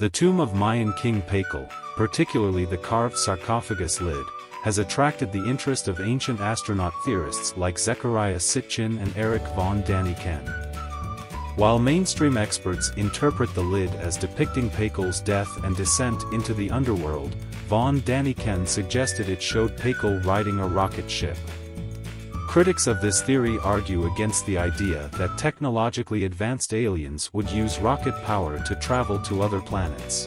The tomb of Mayan king Pakal, particularly the carved sarcophagus lid, has attracted the interest of ancient astronaut theorists like Zechariah Sitchin and Erich von Däniken. While mainstream experts interpret the lid as depicting Pakal's death and descent into the underworld, von Däniken suggested it showed Pakal riding a rocket ship. Critics of this theory argue against the idea that technologically advanced aliens would use rocket power to travel to other planets.